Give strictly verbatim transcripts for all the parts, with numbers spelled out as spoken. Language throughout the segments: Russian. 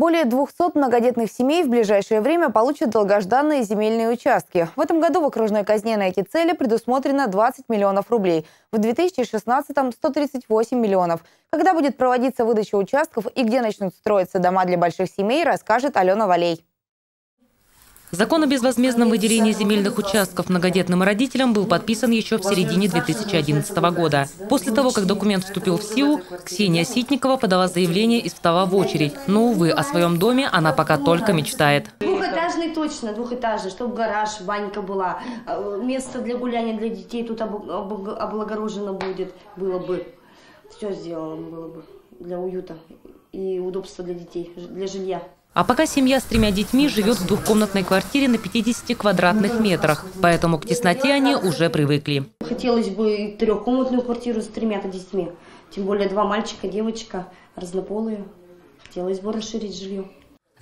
Более двухсот многодетных семей в ближайшее время получат долгожданные земельные участки. В этом году в окружной казне на эти цели предусмотрено двадцать миллионов рублей. В две тысячи шестнадцатом – сто тридцать восемь миллионов. Когда будет проводиться выдача участков и где начнут строиться дома для больших семей, расскажет Алена Валей. Закон о безвозмездном выделении земельных участков многодетным родителям был подписан еще в середине две тысячи одиннадцатого года. После того, как документ вступил в силу, Ксения Ситникова подала заявление и встала в очередь. Но, увы, о своем доме она пока только мечтает. Двухэтажный точно, двухэтажный, чтобы гараж, банька была. Место для гуляния для детей тут облагорожено будет, было бы. Все сделано было бы для уюта и удобства для детей, для жилья. А пока семья с тремя детьми живет в двухкомнатной квартире на пятидесяти квадратных метрах, поэтому к тесноте они уже привыкли. Хотелось бы трехкомнатную квартиру с тремя-то детьми, тем более два мальчика, девочка, разнополые. Хотелось бы расширить жилье.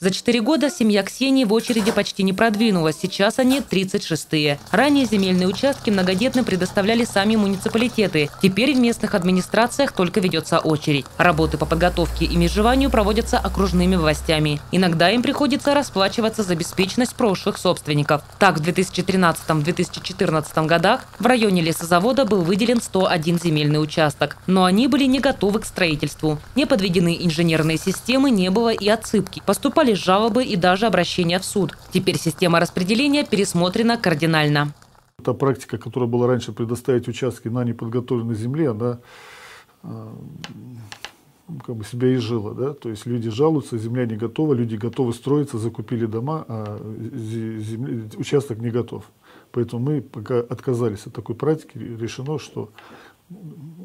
За четыре года семья Ксении в очереди почти не продвинулась, сейчас они тридцать шестые. Ранее земельные участки многодетным предоставляли сами муниципалитеты. Теперь в местных администрациях только ведется очередь. Работы по подготовке и межеванию проводятся окружными властями. Иногда им приходится расплачиваться за беспечность прошлых собственников. Так, в две тысячи тринадцатом — две тысячи четырнадцатом годах в районе лесозавода был выделен сто один земельный участок. Но они были не готовы к строительству. Не подведены инженерные системы, не было и отсыпки. Поступали жалобы и даже обращения в суд. Теперь система распределения пересмотрена кардинально. Та практика, которая была раньше предоставить участки на неподготовленной земле, она как бы себя изжила. Да? То есть люди жалуются, земля не готова, люди готовы строиться, закупили дома, а земля, участок не готов. Поэтому мы пока отказались от такой практики, решено, что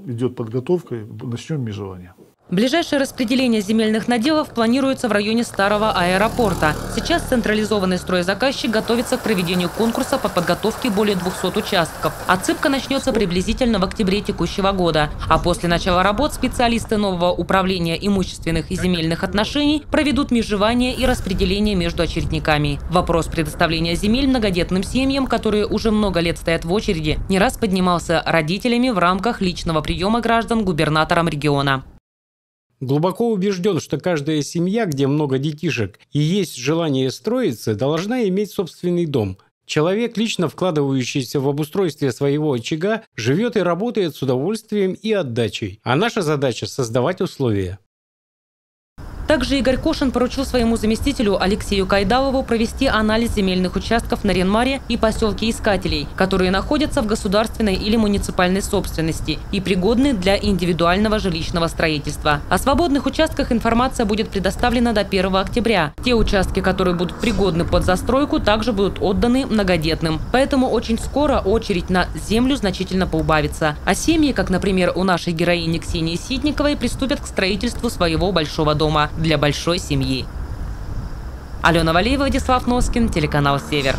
идет подготовка, начнем межевание. Ближайшее распределение земельных наделов планируется в районе старого аэропорта. Сейчас централизованный стройзаказчик готовится к проведению конкурса по подготовке более двухсот участков. Отсыпка начнется приблизительно в октябре текущего года. А после начала работ специалисты нового управления имущественных и земельных отношений проведут межевание и распределение между очередниками. Вопрос предоставления земель многодетным семьям, которые уже много лет стоят в очереди, не раз поднимался родителями в рамках личного приема граждан губернатором региона. Глубоко убежден, что каждая семья, где много детишек и есть желание строиться, должна иметь собственный дом. Человек, лично вкладывающийся в обустройство своего очага, живет и работает с удовольствием и отдачей. А наша задача – создавать условия. Также Игорь Кошин поручил своему заместителю Алексею Кайдалову провести анализ земельных участков на Ренмаре и поселке Искателей, которые находятся в государственной или муниципальной собственности и пригодны для индивидуального жилищного строительства. О свободных участках информация будет предоставлена до первого октября. Те участки, которые будут пригодны под застройку, также будут отданы многодетным. Поэтому очень скоро очередь на землю значительно поубавится. А семьи, как, например, у нашей героини Ксении Ситниковой, приступят к строительству своего большого дома для большой семьи. Алена Валиева, Владислав Носкин, телеканал «Север».